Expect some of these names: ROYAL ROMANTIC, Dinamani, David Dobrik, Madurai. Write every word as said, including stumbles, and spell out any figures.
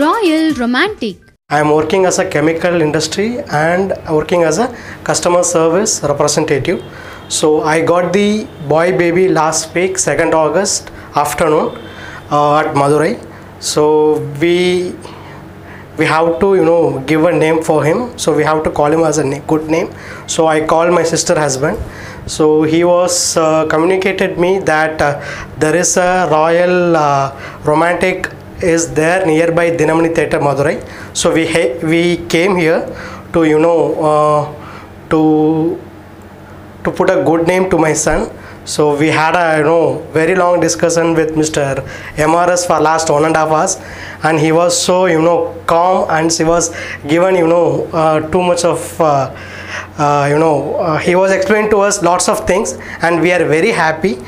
Royal Romantic. I am working as a chemical industry and working as a customer service representative. So I got the boy baby last week, second August afternoon uh, at Madurai. So we we have to you know give a name for him. So we have to call him as a good name. So I called my sister husband. So he was uh, communicated me that uh, there is a royal uh, romantic is there nearby Dinamani theatre Madurai. So we ha we came here to you know uh, to to put a good name to my son. So we had a you know very long discussion with Mister M R S for last one and a half hours, and he was so you know calm, and he was given you know uh, too much of uh, uh, you know uh, he was explaining to us lots of things, and we are very happy.